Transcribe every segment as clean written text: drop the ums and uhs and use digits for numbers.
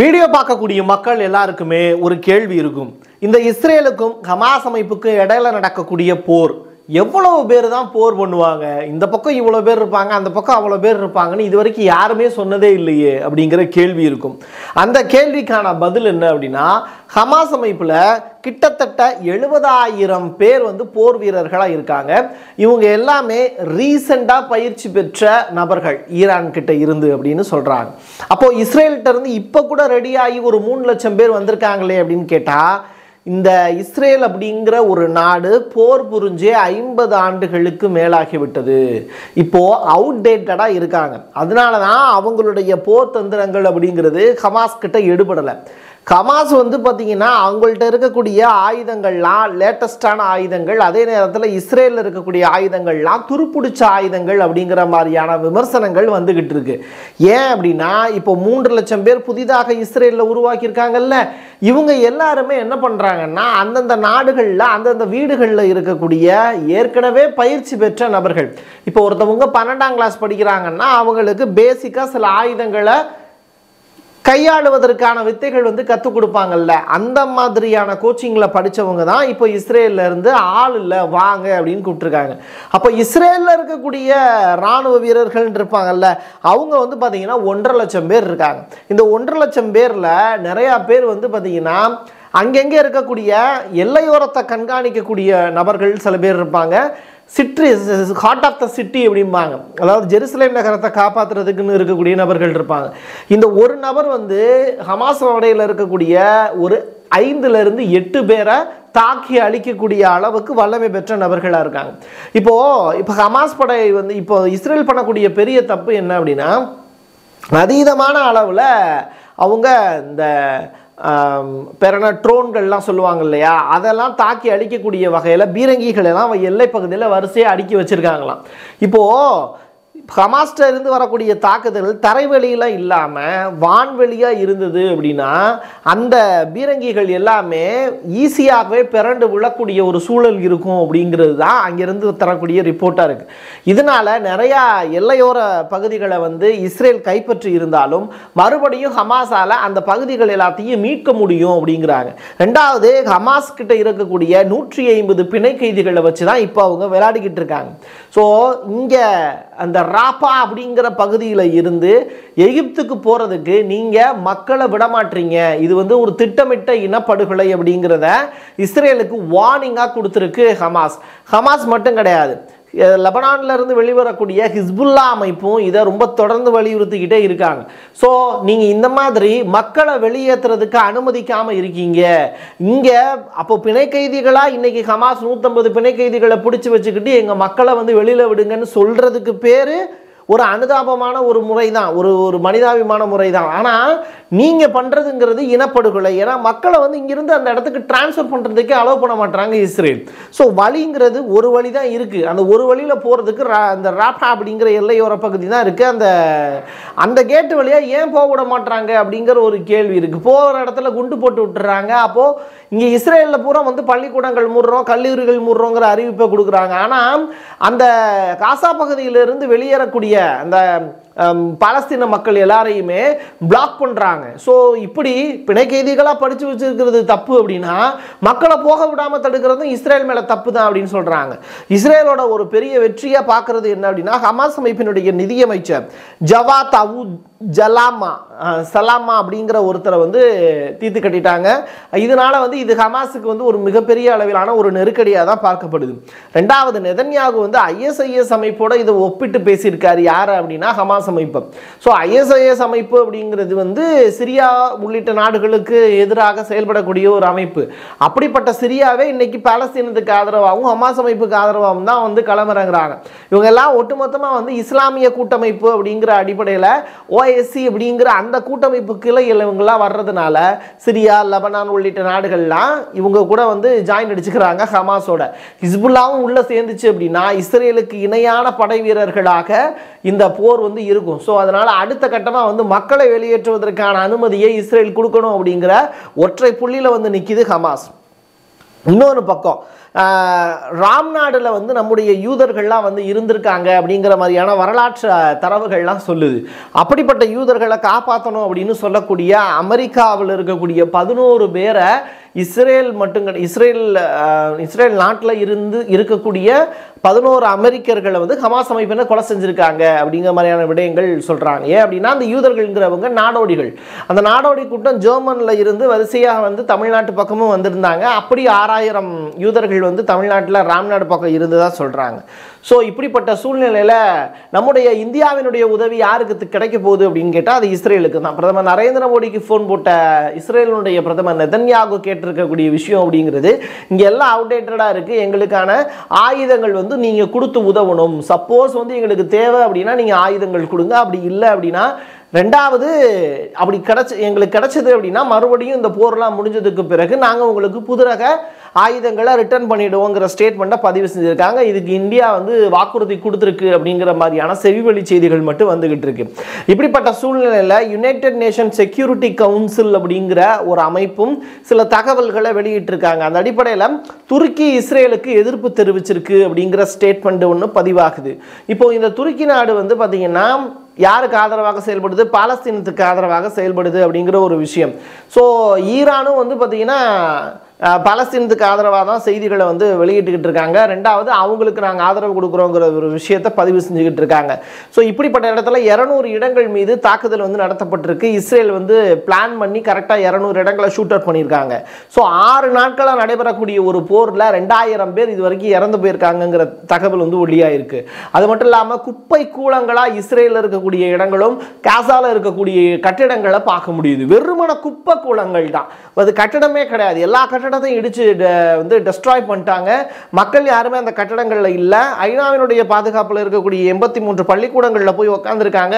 Video பார்க்கக்கூடிய மக்கள் எல்லாருக்குமே ஒரு கேள்வி இருக்கும். இந்த இஸ்ரேலுக்கும் ஹமாஸ் அமைப்புக்கும் இடையில நடக்கக்கூடிய போர் எவ்வளவு பேர் தான் போர் பண்ணுவாங்க, இந்த பக்கம் இவ்வளோ பேர் இருப்பாங்க, அந்த பக்கம் அவ்வளோ பேர் இருப்பாங்கன்னு இது வரைக்கும் யாருமே சொன்னதே இல்லையே அப்படிங்கிற கேள்வி இருக்கும். அந்த கேள்விக்கான பதில் என்ன அப்படின்னா, ஹமாஸ் அமைப்பில் கிட்டத்தட்ட 70,000 பேர் வந்து போர் வீரர்களாக இருக்காங்க. இவங்க எல்லாமே ரீசெண்டாக பயிற்சி பெற்ற நபர்கள் ஈரான்கிட்ட இருந்து அப்படின்னு சொல்கிறாங்க. அப்போது இஸ்ரேல்கிட்டருந்து இப்போ கூட ரெடியாகி ஒரு 3 லட்சம் பேர் வந்திருக்காங்களே அப்படின்னு கேட்டால், இந்த இஸ்ரேல் அப்படிங்கிற ஒரு நாடு போர் புரிஞ்சே 50 ஆண்டுகளுக்கு மேலாகிவிட்டது. இப்போது அவுட்டேட்டடாக இருக்காங்க. அதனால தான் அவங்களுடைய போர் தந்திரங்கள் அப்படிங்கிறது ஹமாஸ்கிட்ட எடுபடலை. ஹமாஸ் வந்து பார்த்திங்கன்னா அவங்கள்ட்ட இருக்கக்கூடிய ஆயுதங்கள்லாம் லேட்டஸ்டான ஆயுதங்கள், அதே நேரத்தில் இஸ்ரேலில் இருக்கக்கூடிய ஆயுதங்கள்லாம் துருப்பிடிச்ச ஆயுதங்கள் அப்படிங்கிற மாதிரியான விமர்சனங்கள் வந்துக்கிட்டு இருக்கு. ஏன் அப்படின்னா, இப்போ 3 லட்சம் பேர் புதிதாக இஸ்ரேலில் உருவாக்கியிருக்காங்கல்ல, இவங்க எல்லாருமே என்ன பண்ணுறாங்கன்னா அந்தந்த நாடுகளில் அந்தந்த வீடுகளில் இருக்கக்கூடிய ஏற்கனவே பயிற்சி பெற்ற நபர்கள். இப்போ ஒருத்தவங்க 12ஆம் கிளாஸ் படிக்கிறாங்கன்னா அவங்களுக்கு பேசிக்காக சில ஆயுதங்களை கையாளுவதற்கான வித்தைகள் வந்து கற்றுக் கொடுப்பாங்கள்ல, அந்த மாதிரியான கோச்சிங்கில் படித்தவங்க தான் இப்போ இஸ்ரேல்லேருந்து ஆள் இல்லை வாங்க அப்படின்னு கூப்பிட்டுருக்காங்க. அப்போ இஸ்ரேலில் இருக்கக்கூடிய இராணுவ வீரர்கள் இருப்பாங்கள்ல, அவங்க வந்து பார்த்திங்கன்னா 1.5 லட்சம் பேர் இருக்காங்க. இந்த 1.5 லட்சம் பேரில் நிறையா பேர் வந்து பார்த்திங்கன்னா அங்கங்கே இருக்கக்கூடிய எல்லையோரத்தை கண்காணிக்கக்கூடிய நபர்கள் சில பேர் இருப்பாங்க. ஹார்ட் ஆஃப் த சிட்டி அப்படிம்பாங்க, அதாவது ஜெருசலேம் நகரத்தை காப்பாற்றுறதுக்குன்னு இருக்கக்கூடிய நபர்கள் இருப்பாங்க. இந்த ஒரு நபர் வந்து ஹமாஸ் படையில் இருக்கக்கூடிய ஒரு 5லேருந்து 8 பேரை தாக்கி அழிக்கக்கூடிய அளவுக்கு வல்லமை பெற்ற நபர்களாக இருக்காங்க. இப்போ ஹமாஸ் படை வந்து இப்போ இஸ்ரேல் பண்ணக்கூடிய பெரிய தப்பு என்ன அப்படின்னா, அதீதமான அளவில் அவங்க இந்த பெறன ட்ரோன்கள்லாம் சொல்லுவாங்க இல்லையா, அதெல்லாம் தாக்கி அழிக்கக்கூடிய வகையில் பீரங்கிகளெல்லாம் எல்லை பகுதியில் வரிசையாக அடுக்கி வச்சுருக்காங்களாம். இப்போது ஹமாஸ்டர் இருந்து வரக்கூடிய தாக்குதல் தரைவெளியில் இல்லாமல் வான்வெளியாக இருந்தது அப்படின்னா அந்த பீரங்கிகள் எல்லாமே ஈஸியாகவே பிறண்டு விழக்கூடிய ஒரு சூழல் இருக்கும் அப்படிங்கிறது தான் அங்கேருந்து தரக்கூடிய ரிப்போர்ட்டாக இருக்குது. இதனால் நிறையா எல்லையோர பகுதிகளை வந்து இஸ்ரேல் கைப்பற்றி இருந்தாலும் மறுபடியும் ஹமாஸால் அந்த பகுதிகள் எல்லாத்தையும் மீட்க முடியும் அப்படிங்கிறாங்க. ரெண்டாவது, ஹமாஸ்கிட்ட இருக்கக்கூடிய 150 பிணை கைதிகளை வச்சு தான் இப்போ அவங்க விளையாடிக்கிட்டு இருக்காங்க. ஸோ இங்கே அந்த ராப்பா அப்படிங்கிற பகுதியில் இருந்து எகிப்துக்கு போகிறதுக்கு நீங்கள் மக்களை விடமாட்டீங்க, இது வந்து ஒரு திட்டமிட்ட இனப்படுகொலை அப்படிங்கிறத இஸ்ரேலுக்கு வார்னிங்காக கொடுத்துருக்கு ஹமாஸ். ஹமாஸ் மட்டும் கிடையாது, லெபனான்லேருந்து வெளிவரக்கூடிய ஹிஸ்புல்லா அமைப்பும் இதை ரொம்ப தொடர்ந்து வலியுறுத்திக்கிட்டே இருக்காங்க. ஸோ நீங்கள் இந்த மாதிரி மக்களை வெளியேற்றுறதுக்கு அனுமதிக்காமல் இருக்கீங்க இங்கே. அப்போ பிணை கைதிகளாக இன்றைக்கி ஹமாஸ் 150 பிணை கைதிகளை பிடிச்சி வச்சுக்கிட்டு எங்கள் மக்களை வந்து வெளியில் விடுங்கன்னு சொல்கிறதுக்கு பேர் ஒரு அனுதாபமான ஒரு முறை தான், ஒரு மனிதாபிமான முறை தான். ஆனால் நீங்கள் பண்ணுறதுங்கிறது இனப்படுகொலை. ஏன்னா மக்களை வந்து இங்கிருந்து அந்த இடத்துக்கு டிரான்ஸ்ஃபர் பண்ணுறதுக்கே அலோவ் பண்ண மாட்டாங்க இஸ்ரேல். ஸோ வழிங்கிறது ஒரு வழி தான் இருக்குது. அந்த ஒரு வழியில் போகிறதுக்கு அந்த ராப்டா அப்படிங்கிற எல்லையோர பகுதி தான் இருக்குது. அந்த கேட்டு வழியாக ஏன் போக விட மாட்டாங்க அப்படிங்கிற ஒரு கேள்வி இருக்குது. போகிற இடத்துல குண்டு போட்டு விட்டுறாங்க. அப்போது இங்கே இஸ்ரேலில் பூரா வந்து பள்ளிக்கூடங்கள் மூடுறோம், கல்லூரிகள் மூடுறோங்கிற அறிவிப்பை கொடுக்குறாங்க. ஆனால் அந்த காசா பகுதியிலிருந்து வெளியேறக்கூடிய அந்த பாலஸ்தீன மக்கள் எல்லாரையுமே பிளாக் பண்றாங்க. ஸோ இப்படி பிணை கைதிகளா படிச்சு வச்சிருக்கிறது தப்பு அப்படின்னா மக்களை போக விடாம தடுக்கிறதும் இஸ்ரேல் மேல தப்பு தான் அப்படின்னு சொல்றாங்க. இஸ்ரேலோட ஒரு பெரிய வெற்றியா பார்க்கறது என்ன அப்படின்னா, ஹமாஸ் அமைப்பினுடைய நிதியமைச்சர் ஜவாத் அபு சலாமா அப்படிங்கிற ஒருத்தரை வந்து தீர்த்து கட்டிட்டாங்க. இதனால வந்து இது ஹமாஸுக்கு வந்து ஒரு மிகப்பெரிய அளவிலான ஒரு நெருக்கடியாக தான் பார்க்கப்படுது. ரெண்டாவது, நெதன்யாகு வந்து ஐஎஸ்ஐஎஸ் அமைப்போட இதை ஒப்பிட்டு பேசியிருக்காரு. யார் அப்படின்னா, ஹமாஸ் அமைப்பு. ஸோ ஐஎஸ்ஐஎஸ் அமைப்பு அப்படிங்கிறது வந்து சிரியா உள்ளிட்ட நாடுகளுக்கு எதிராக செயல்படக்கூடிய ஒரு அமைப்பு. அப்படிப்பட்ட சிரியாவே இன்னைக்கு பாலஸ்தீனத்துக்கு ஆதரவாகவும் ஹமாஸ் அமைப்புக்கு ஆதரவாகவும் தான் வந்து களமிறங்குறாங்க. இவங்க எல்லாம் ஒட்டுமொத்தமாக வந்து இஸ்லாமிய கூட்டமைப்பு அப்படிங்கிற அடிப்படையில் ஓஎஸ்சி அப்படிங்கிற அந்த கூட்டமைப்புக்கு இவங்கெல்லாம் வர்றதுனால சிரியா, லெபனான் உள்ளிட்ட நாடுகள்லாம் இவங்க கூட வந்து ஜாயின் அடிச்சுக்கிறாங்க ஹமாஸோட. ஹிஸ்புல்லாவும் உள்ள சேர்ந்துச்சு அப்படின்னா இஸ்ரேலுக்கு இணையான படை வீரர்களாக இந்த போர் வந்து இருக்கும். ஸோ அதனால் அடுத்த கட்டமாக வந்து மக்களை வெளியேற்றுவதற்கான அனுமதியை இஸ்ரேல் கொடுக்கணும் அப்படிங்கிற ஒற்றை புள்ளியில் வந்து நிற்கிது ஹமாஸ். இன்னொரு பக்கம் ராம்நாடுல வந்து நம்முடைய யூதர்கள்லாம் வந்து இருந்திருக்காங்க அப்படிங்கிற மாதிரியான வரலாற்று தரவுகள்லாம் சொல்லுது. அப்படிப்பட்ட யூதர்களை காப்பாற்றணும் அப்படின்னு சொல்லக்கூடிய அமெரிக்காவில் இருக்கக்கூடிய 11 பேரை இஸ்ரேல் மட்டும் இஸ்ரேல் நாட்டில் இருந்து இருக்கக்கூடிய 11 அமெரிக்கர்களை வந்து ஹமாஸ் அமைப்பினர் கொலை செஞ்சுருக்காங்க அப்படிங்கிற மாதிரியான விடயங்கள் சொல்கிறாங்க. ஏன் அப்படின்னா அந்த யூதர்கள்ங்கிறவங்க நாடோடிகள். அந்த நாடோடி கூட்டம் ஜெர்மனில் இருந்து வரிசையாக வந்து தமிழ்நாட்டு பக்கமும் வந்திருந்தாங்க. அப்படி 6000 யூதர்கள் வந்து தமிழ்நாட்டில் ராம்நாடு பக்கம் இருந்ததாக சொல்கிறாங்க. ஸோ இப்படிப்பட்ட சூழ்நிலையில் நம்முடைய இந்தியாவினுடைய உதவி யாருக்கு கிடைக்க போகுது அப்படின்னு கேட்டால் அது இஸ்ரேலுக்கு தான். பிரதமர் நரேந்திர மோடிக்கு ஃபோன் போட்ட இஸ்ரேலுடைய பிரதமர் நெதன்யாகு கேட்டிருக்கக்கூடிய விஷயம் அப்படிங்கிறது இங்கே எல்லாம் அவுடேட்டடாக இருக்குது, எங்களுக்கான ஆயுதங்கள் வந்து நீங்கள் கொடுத்து உதவணும், சப்போஸ் வந்து எங்களுக்கு தேவை அப்படின்னா நீங்கள் ஆயுதங்கள் கொடுங்க, அப்படி இல்லை அப்படின்னா ரெண்டாவது அப்படி எங்களுக்கு கிடச்சிது அப்படின்னா மறுபடியும் இந்த போர்லாம் முடிஞ்சதுக்கு பிறகு நாங்கள் உங்களுக்கு புதுரக ஆயுதங்களை ரிட்டர்ன் பண்ணிவிடுவோங்கிற ஸ்டேட்மெண்ட்டை பதிவு செஞ்சுருக்காங்க. இதுக்கு இந்தியா வந்து வாக்குறுதி கொடுத்துருக்கு அப்படிங்கிற மாதிரியான செவிவெளி செய்திகள் மட்டும் வந்துக்கிட்டு இருக்கு. இப்படிப்பட்ட சூழ்நிலையில் யுனைடெட் நேஷன் செக்யூரிட்டி கவுன்சில் அப்படிங்கிற ஒரு அமைப்பும் சில தகவல்களை வெளியிட்டிருக்காங்க. அந்த அடிப்படையில் துருக்கி இஸ்ரேலுக்கு எதிர்ப்பு தெரிவிச்சிருக்கு அப்படிங்கிற ஸ்டேட்மெண்ட் ஒன்று பதிவாகுது. இப்போது இந்த துருக்கி நாடு வந்து பார்த்திங்கன்னா யாருக்கு ஆதரவாக செயல்படுது, பாலஸ்தீனத்துக்கு ஆதரவாக செயல்படுது அப்படிங்கிற ஒரு விஷயம். ஸோ ஈரானும் வந்து பார்த்திங்கன்னா பாலஸ்தீனத்துக்கு ஆதரவாக தான் செய்திகளை வந்து வெளியிட்டுக்கிட்டு இருக்காங்க. ரெண்டாவது அவங்களுக்கு நாங்கள் ஆதரவு கொடுக்குறோங்கிற ஒரு விஷயத்தை பதிவு செஞ்சுக்கிட்டு இருக்காங்க. ஸோ இப்படிப்பட்ட இடத்துல 200 இடங்கள் மீது தாக்குதல் வந்து நடத்தப்பட்டிருக்கு. இஸ்ரேல் வந்து பிளான் பண்ணி கரெக்டாக 200 இடங்களை ஷூட் அவுட் பண்ணியிருக்காங்க. ஸோ 6 நாட்களாக நடைபெறக்கூடிய ஒரு போரில் 2000 பேர் இது வரைக்கும் இறந்து போயிருக்காங்கங்கிற தகவல் வந்து ஒளியாயிருக்கு. அது மட்டும் இல்லாமல் குப்பை கூலங்களாக இஸ்ரேலில் இருக்கக்கூடிய இடங்களும் காசாவில் இருக்கக்கூடிய கட்டிடங்களை பார்க்க முடியுது. வெறுமன குப்பை கூலங்கள் தான், அது கட்டிடமே கிடையாது. எல்லா கட்டடத்தையும் இடிச்சு வந்து டெஸ்ட்ராய் பண்ணிட்டாங்க. மக்கள் யாருமே அந்த கட்டடங்கள்ல இல்லை. ஐநாவினுடைய பாதுகாப்பில் இருக்கக்கூடிய 83 பள்ளிக்கூடங்களில் போய் உட்காந்துருக்காங்க.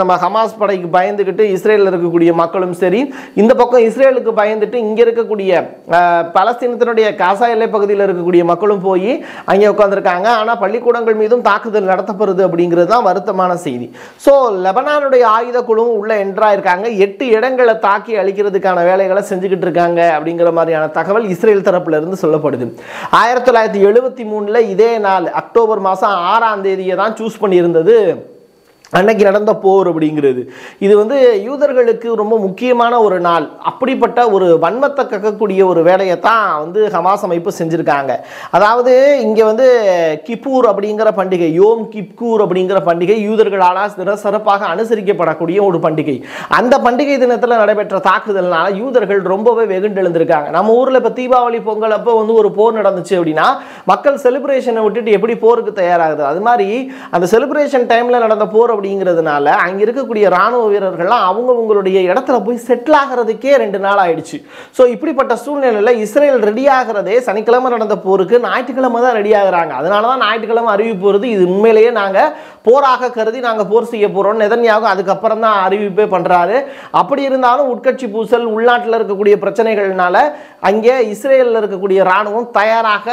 நம்ம ஹமாஸ் படைக்கு பயந்துக்கிட்டு இஸ்ரேலில் இருக்கக்கூடிய மக்களும் சரி, இந்த பக்கம் இஸ்ரேலுக்கு பயந்துட்டு இங்கே இருக்கக்கூடிய பலஸ்தீனத்தினுடைய காசா எல்லை பகுதியில் இருக்கக்கூடிய மக்களும் போய் அங்கே உட்காந்துருக்காங்க. ஆனால் பள்ளிக்கூடங்கள் மீதும் தாக்குதல் நடத்தப்படுது அப்படிங்கிறது தான் வருத்தமான செய்தி. ஸோ லெபனானுடைய ஆயுத குழுவும் உள்ள என்ட்ராயிருக்காங்க. 8 இடங்களை தாக்கி அழிக்கிறதுக்கான வேலைகளை செஞ்சுக்கிட்டு இருக்காங்க அப்படிங்கிற மாதிரியான தகவல் இஸ்ரேல் தரப்புல இருந்து சொல்லப்படுது. 1973 இதே நாள் அக்டோபர் மாதம் 6ஆம் தேதியை தான் சூஸ் பண்ணியிருந்தது அன்னைக்கு நடந்த போர் அப்படிங்கிறது. இது வந்து யூதர்களுக்கு ரொம்ப முக்கியமான ஒரு நாள். அப்படிப்பட்ட ஒரு வன்மத்தை கக்கக்கூடிய ஒரு வேலையை தான் வந்து ஹமாஸ் அமைப்பு செஞ்சுருக்காங்க. அதாவது இங்கே வந்து கிப்பூர் அப்படிங்கிற பண்டிகை, யோம் கிப்கூர் அப்படிங்கிற பண்டிகை யூதர்களால் சிறப்பாக அனுசரிக்கப்படக்கூடிய ஒரு பண்டிகை. அந்த பண்டிகை தினத்தில் நடைபெற்ற தாக்குதல்னால யூதர்கள் ரொம்பவே வெகுண்டெழுந்திருக்காங்க. நம்ம ஊரில் இப்போ தீபாவளி பொங்கல் அப்போ வந்து ஒரு போர் நடந்துச்சு அப்படின்னா மக்கள் செலிப்ரேஷனை விட்டுட்டு எப்படி போருக்கு தயாராகுது, அது மாதிரி அந்த செலிப்ரேஷன் டைமில் நடந்த போர் அப்படிங்கிறதுனால அங்க இருக்கக்கூடிய ராணுவ வீரர்கள்லாம் அவங்களுடைய இடத்துல போய் செட்டில் ஆகிறதுக்கே 2 நாள் ஆயிடுச்சு. ஸோ இப்படிப்பட்ட சூழ்நிலையில் இஸ்ரேல் ரெடி ஆகிறதே சனிக்கிழமை நடந்த போருக்கு ஞாயிற்றுக்கிழமை தான் ரெடி ஆகிறாங்க. அதனால தான் ஞாயிற்றுக்கிழமை அறிவிப்பு வருது. இது உண்மையிலேயே நாங்கள் போராக கருதி நாங்கள் போர் செய்ய போகிறோம் நெதன்யாகு அதுக்கப்புறம் தான் அறிவிப்பே பண்ணுறாரு. அப்படி இருந்தாலும் உட்கட்சி பூசல், உள்நாட்டில் இருக்கக்கூடிய பிரச்சனைகள்னால அங்கே இஸ்ரேலில் இருக்கக்கூடிய ராணுவம் தயாராக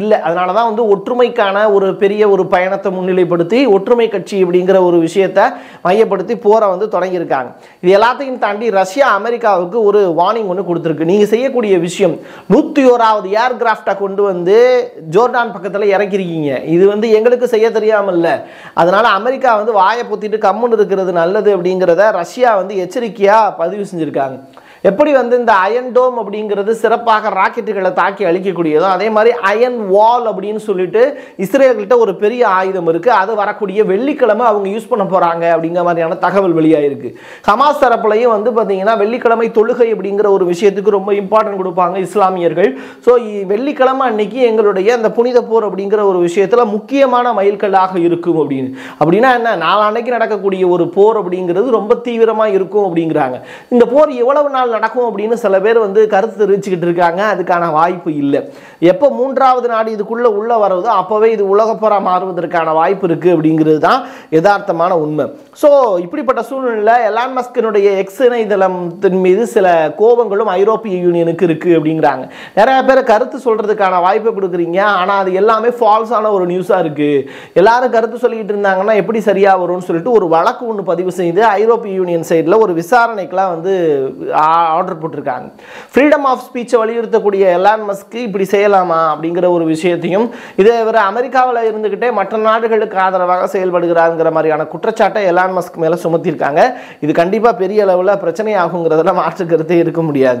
இல்லை. அதனால தான் வந்து ஒற்றுமைக்கான ஒரு பெரிய ஒரு பயணத்தை முன்னிலைப்படுத்தி ஒற்றுமை கட்சி அப்படிங்கிற ஒரு விஷயத்தை மையப்படுத்தி போரை வந்து தொடங்கியிருக்காங்க. இது எல்லாத்தையும் தாண்டி ரஷ்யா அமெரிக்காவுக்கு ஒரு வார்னிங் ஒன்று கொடுத்துருக்கு. நீங்கள் செய்யக்கூடிய விஷயம் 101வது ஏர்கிராஃப்டை கொண்டு வந்து ஜோர்டான் பக்கத்தில் இறக்கிருக்கீங்க, இது வந்து எங்களுக்கு செய்ய தெரியாமல் இல்லை, அதனால் அமெரிக்கா வந்து வாயை பொத்திட்டு கம்முன்னு இருக்கிறது நல்லது அப்படிங்கிறத ரஷ்யா வந்து எச்சரிக்கையாக பதிவு செஞ்சுருக்காங்க. எப்படி வந்து இந்த அயன் டோம் அப்படிங்கிறது சிறப்பாக ராக்கெட்டுகளை தாக்கி அழிக்கக்கூடியதோ அதே மாதிரி அயன் வால் அப்படின்னு சொல்லிட்டு இஸ்ரேல்கிட்ட ஒரு பெரிய ஆயுதம் இருக்குது. அது வரக்கூடிய வெள்ளிக்கிழமை அவங்க யூஸ் பண்ண போகிறாங்க அப்படிங்கிற மாதிரியான தகவல் வெளியாகிருக்கு. ஹமாஸ் தரப்புலையும் வந்து பார்த்திங்கன்னா வெள்ளிக்கிழமை தொழுகை அப்படிங்கிற ஒரு விஷயத்துக்கு ரொம்ப இம்பார்ட்டன்ட் கொடுப்பாங்க இஸ்லாமியர்கள். ஸோ வெள்ளிக்கிழமை அன்னைக்கு எங்களுடைய அந்த புனித போர் அப்படிங்கிற ஒரு விஷயத்தில் முக்கியமான மைல்கல்லாக இருக்கும் அப்படின்னு. அப்படின்னா என்ன, நாளான்னைக்கு நடக்கக்கூடிய ஒரு போர் அப்படிங்கிறது ரொம்ப தீவிரமாக இருக்கும் அப்படிங்கிறாங்க. இந்த போர் எவ்வளவு நாள் நடக்கும் அப்படின்னு சில பேர் வந்து கருத்து தெரிவிச்சுக்கிட்டு இருக்காங்க. அதுக்கான வாய்ப்பு இல்லை. எப்போ 3வது நாடு இதுக்குள்ள உள்ள வருவதோ அப்பவே இது உலகப்போரா மாறுவதற்கான வாய்ப்பு இருக்கு அப்படிங்கிறது தான் யதார்த்தமான உண்மை. ஸோ இப்படிப்பட்ட சூழ்நிலையில் எலான் மஸ்கினுடைய எக்ஸ் இணையதளத்தின் மீது சில கோபங்களும் ஐரோப்பிய யூனியனுக்கு இருக்கு அப்படிங்கிறாங்க. நிறைய பேர் கருத்து சொல்றதுக்கான வாய்ப்பை கொடுக்குறீங்க, ஆனால் அது எல்லாமே ஃபால்ஸான ஒரு நியூஸாக இருக்கு. எல்லாரும் கருத்து சொல்லிக்கிட்டு இருந்தாங்கன்னா எப்படி சரியா வரும்னு சொல்லிட்டு ஒரு வழக்கு ஒன்று பதிவு செய்து ஐரோப்பிய யூனியன் சைடில் ஒரு விசாரணைக்கெல்லாம் வந்து ஆர்டர் போட்டிருக்காங்க. ஃப்ரீடம் ஆஃப் ஸ்பீச்சை வலியுறுத்தக்கூடிய எலான் மஸ்க் இப்படி செய்யலாமா அப்படிங்கிற ஒரு விஷயத்தையும், இதை இவர் அமெரிக்காவில் இருந்துக்கிட்டே மற்ற நாடுகளுக்கு ஆதரவாக செயல்படுகிறாருங்கிற மாதிரியான குற்றச்சாட்டை எலான் மஸ்க் மேலே சுமத்தியிருக்காங்க. இது கண்டிப்பாக பெரிய அளவில் பிரச்சனை ஆகுங்கிறதெல்லாம் மாற்றுக்கருத்தே இருக்க முடியாது.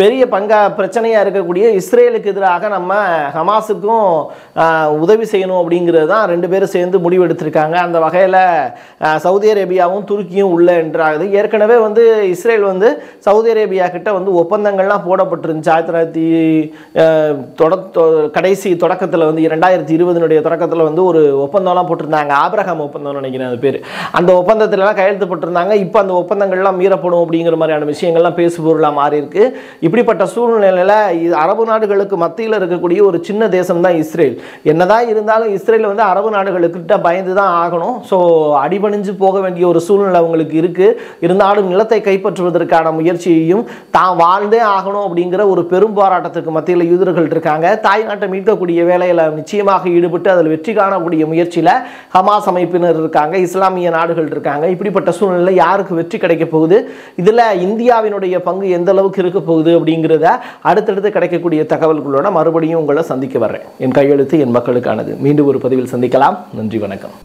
பெரிய பிரச்சனையாக இருக்கக்கூடிய இஸ்ரேலுக்கு எதிராக நம்ம ஹமாஸுக்கும் உதவி செய்யணும் அப்படிங்கிறது தான் ரெண்டு பேரும் சேர்ந்து முடிவெடுத்திருக்காங்க. அந்த வகையில் சவுதி அரேபியாவும் துருக்கியும் உள்ள என்றாகுது. ஏற்கனவே இஸ்ரேல் சவுதி அரேபியா கிட்ட ஒப்பந்தங்கள்லாம் போடப்பட்டிருந்துச்சு. 1900 கடைசி தொடக்கத்தில் 2020 தொடக்கத்தில் ஒரு ஒப்பந்தம்லாம் போட்டிருந்தாங்க. ஆபிரகாம் ஒப்பந்தம்னு நினைக்கிறேன் அது பேர். அந்த ஒப்பந்தத்திலலாம் கையெழுத்து போட்டிருந்தாங்க. இப்போ அந்த ஒப்பந்தங்கள்லாம் மீறப்படும் அப்படிங்கிற மாதிரியான விஷயங்கள்லாம் பேசுபொருளாக மாறி இருக்கு. இப்படிப்பட்ட சூழ்நிலையில் அரபு நாடுகளுக்கு மத்தியில் இருக்கக்கூடிய ஒரு சின்ன தேசம்தான் இஸ்ரேல். என்னதான் இருந்தாலும் இஸ்ரேல் அரபு நாடுகளுக்கிட்ட பயந்து தான் ஆகணும். ஸோ அடிபணிஞ்சு போக வேண்டிய ஒரு சூழ்நிலை அவங்களுக்கு இருக்குது. இருந்தாலும் நிலத்தை கைப்பற்றுவதற்கான முயற்சியையும் தான் வாழ்ந்தே ஆகணும் அப்படிங்கிற ஒரு பெரும் போராட்டத்துக்கு மத்தியில் யூதர்கள் இருக்காங்க. தாய்நாட்டை மீட்கக்கூடிய வேலையில் நிச்சயமாக ஈடுபட்டு அதில் வெற்றி காணக்கூடிய முயற்சியில் ஹமாஸ் அமைப்பினர் இருக்காங்க, இஸ்லாமிய நாடுகள் இருக்காங்க. இப்படிப்பட்ட சூழ்நிலையில் யாருக்கு வெற்றி கிடைக்க போகுது, இதில் இந்தியாவினுடைய பங்கு எந்த அளவுக்கு இருக்க போகுது அப்படிங்கிறத அடுத்தடுத்து கிடைக்கக்கூடிய தகவல்களோட மறுபடியும் உங்களை சந்திக்க வர்றேன். என் கையெழுத்து என் மக்களுக்கானது. மீண்டும் ஒரு பதிவில் சந்திக்கலாம். நன்றி, வணக்கம்.